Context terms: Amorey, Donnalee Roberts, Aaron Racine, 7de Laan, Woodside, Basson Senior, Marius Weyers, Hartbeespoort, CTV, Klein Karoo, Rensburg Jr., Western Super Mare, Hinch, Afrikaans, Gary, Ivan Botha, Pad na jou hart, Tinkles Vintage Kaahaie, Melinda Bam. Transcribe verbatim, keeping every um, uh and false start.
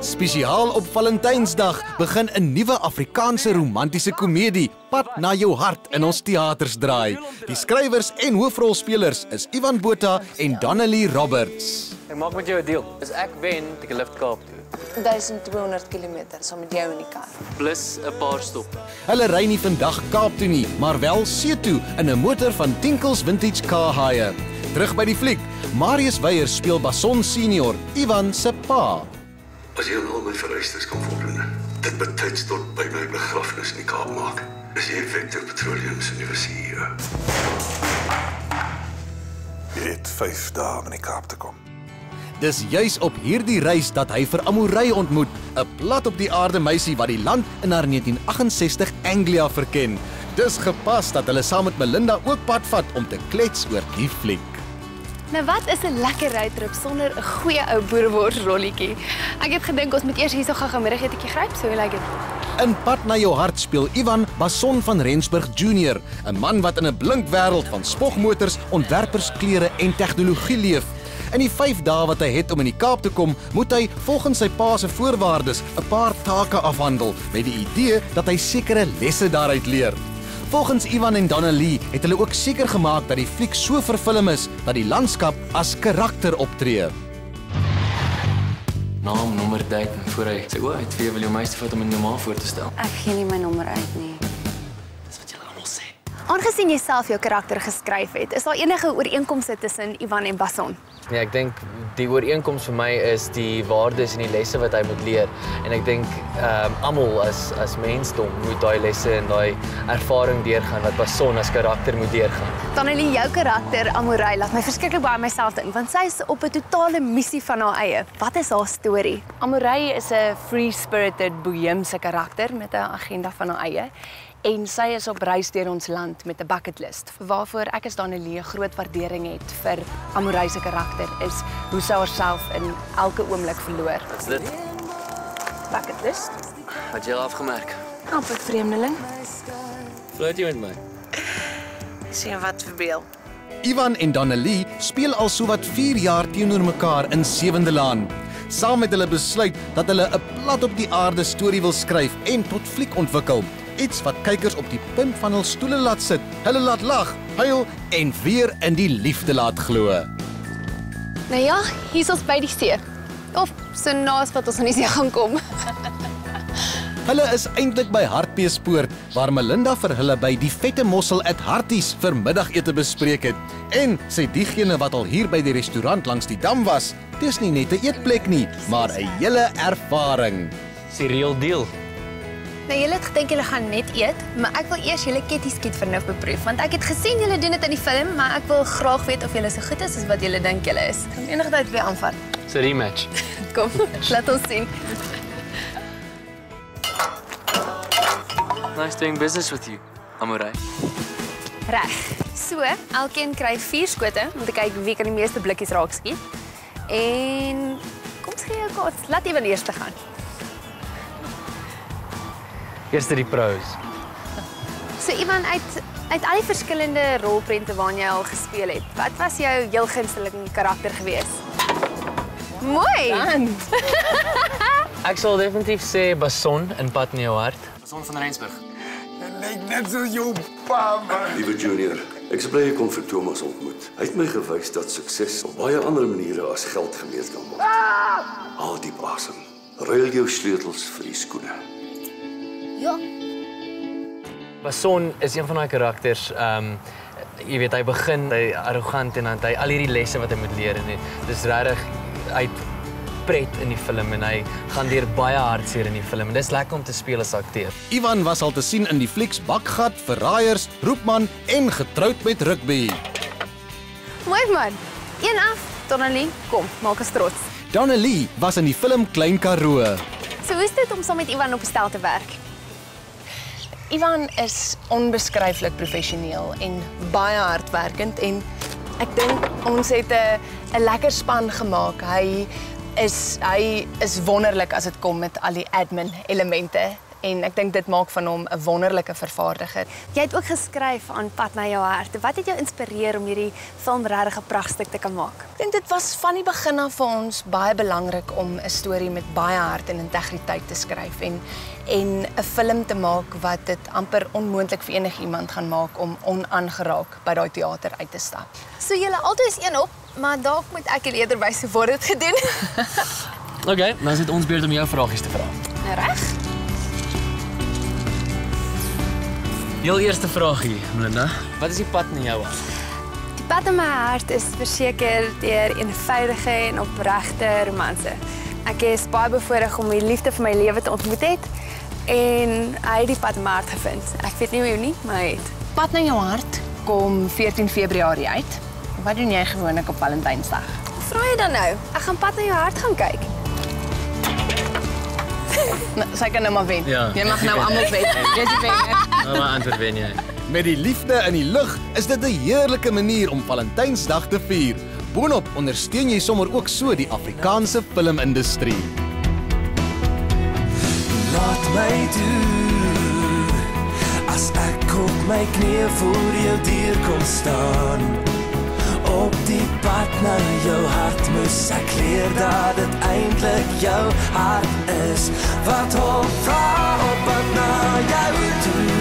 Spesiaal op Valentynsdag begin 'n nuwe Afrikaanse romantiese komedie, Pad na jou hart, in ons teaters draai. Die skrywers en hoofrolspelers is Ivan Botha en Donnalee Roberts. Ek maak met jou 'n deal. As ek wen, ek lift Kaap toe. twaalfhonderd kilometer saam met jou in die kar. Plus 'n paar stoppe. Hulle ry nie vandag Kaap toe nie, maar wel see toe in 'n motor van Tinkles Vintage Kaahaie. Terug by die fliek. Marius Weyers speel Basson Senior, Ivan se pa. As jy al my vereistes kan voldoen, dit betyds tot by my begrafnis in die Kaap maak, is jy Vector Petroleum se nuwe C E O. Jy het vyf dae in die Kaap te kom. Dis juis op hierdie reis dat hy vir Amorey ontmoet, 'n plat op die aarde meisie wat die land in haar negentien agt en sestig Anglia verken. Dis gepas dat hulle saam met Melinda ook pad vat om te klets oor die fliek. Nou wat is 'n lekker rytrip sonder 'n goeie ou boerewors rolletjie. Ek het gedink ons moet eers hierso gou-gou middagete gryp, so like dit. In Pad na jou hart speel Ivan Basson van Rensburg Junior, 'n man wat in 'n blink wêreld van spogmotors, ontwerpersklere en tegnologie leef. In die vyf dae wat hy het om in die Kaap te kom, moet hy volgens sy pa se voorwaardes 'n paar take afhandel met die idee dat hy sekere lesse daaruit leer. Volgens Ivan en Donnalee het hulle ook seker gemaak dat die fliek so verfilm is dat die landskap as karakter optree. Naam, nommer, date en voor hy sy oë uitvee, wil jou meester vat om in jou ma voor te stel. Ek gee nie my nommer uit nie. Dis wat julle almal sê. Aangesien jy self jou karakter geskryf het, is daar enige ooreenkomste tussen Ivan en Basson? Nee, ek dink die ooreenkoms vir my is die waardes en die lesse wat hy moet leer. En ek dink um, almal as as mensdom moet daai lesse en daai ervaring deurgaan wat Basson as karakter moet deurgaan. Donnalee, jou karakter Amorey laat my verskriklik baie myself dink, want sy is op 'n totale missie van haar eie. Wat is haar storie? Amorey is 'n free-spirited boheemse karakter met 'n agenda van haar eie. En sy is op reis deur ons land met 'n bucket list. Waarvoor ek as Donnalee groot waardering het vir Amorey se karakter is hoe sy haarself in elke oomblik verloor. Wat is dit? Bucket list. Wat jy al afgemerk? Amper vreemdeling. Flirt jy met my? Sien wat verbeel. Ivan en Donnalee speel al sowat vier jaar teenoor mekaar in sewende laan. Saam het hulle besluit dat hulle 'n plat op die aarde storie wil skryf en tot fliek ontwikkel. Iets wat kykers op die punt van hul stoele laat sit, hulle laat lag, huil en weer in die liefde laat glo. Nou ja, hier is ons by die see. Of so naas wat ons aan die see gaan kom. Hulle is eintlik by Hartbeespoort, waar Melinda vir hulle by die vette mossel at Harties vir middagete bespreek het. En sê diegene wat al hier by die restaurant langs die dam was, dis nie net 'n eetplek nie, maar 'n hele ervaring. Dis die real deal. Nou, julle het gedink julle gaan net eet, maar ek wil eers julle ketties skiet vernouf beproef, want ek het gesien julle doen dit in die film, maar ek wil graag weet of julle so goed is as wat julle dink julle is. Kan enige tyd weer aanvat. It's a rematch. Kom, laat ons sien. Nice doing business with you, Amorey. Reg. So, elkeen kry vier skote om te kyk wie kan die meeste blikkies raak skiet. En kom ons gee jou kaart. Laat Ivan eers te gaan. Eerste die pros. So Ivan, uit, uit al die verskillende rolprente waarin jy al gespeel het, wat was jou heel gunsteling karakter gewees? Mooi! Ek sal definitief sê Basson in Pad na jou hart. Basson van Rensburg. Dit lyk net soos jou pa, man. Liewe junior, ek is bly jy kon vir Thomas ontmoet. Hy het my gewys dat sukses op baie ander maniere as geld gemeet kan word. Ah! Haal diep asem. Ruil jou sleutels vir die skoene. Ja. Basson is een van daai karakters, um, jy weet, hy begin, hy arrogant en dan hy al hierdie lesse wat hy moet leer. En dis regtig uit pret in die film en hy gaan deur baie hartseer in die film. En dis lekker om te speel as akteur. Ivan was al te sien in die flieks Bakgat, Verraaiers, Roepman en Getroud met Rugby. Mooi man, een af, Donnalee, kom, maak ons trots. Donnalee was in die film Klein Karoo. So hoe is dit om saam met Ivan op 'n stel te werk? Ivan is onbeskryflik professioneel en baie hardwerkend en ek dink ons het 'n lekker span gemaak. Hy is hy is wonderlik as dit kom met al die admin elemente en ek dink dit maak van hom 'n wonderlike vervaardiger. Jy het ook geskryf aan Pad na jou hart. Wat het jou inspireer om hierdie film regtig 'n pragtstuk te kan maak? Ek dink dit was van die begin af vir ons baie belangrik om 'n storie met baie hart en integriteit te skryf en en 'n film te maak wat dit amper onmoontlik vir enigiemand gaan maak om onaangeraak by daai teater uit te stap. So julle altyd is een op, maar dalk moet ek julle eerder wys hoe dit gedoen. Okay, dan is dit ons beurt om jou vragies te vra. Nou reg. Heel eerste vraagie, Melinda. Wat is die pad na jou hart? Die pad in my hart is verseker deur eenvoudige en opregte romanse. Ek is baie bevoorreg om die liefde van my lewe te ontmoet het en hy het die pad in my hart gevind. Ek weet nie hoe nie, maar hy het. Pad na jou hart kom veertien Februarie uit. Wat doen jy gewoonlik op Valentynsdag? Vra jy dan nou? Ek gaan Pad na jou hart gaan kyk. Sy kan nou maar wen. Ja, jy mag nou almal wen. Jy is die wenner. Nou maar antwoord wen jy. Met die liefde in die lug is dit 'n heerlike manier om Valentynsdag te vier. Boonop ondersteun jy sommer ook so die Afrikaanse filmindustrie. Laat my doen, as ek op my knieë voor jou deur kom staan. Op die pad na jou hart moes ek leer dat dit eintlik jou hart is. Wat hom vra op pad na jou toe.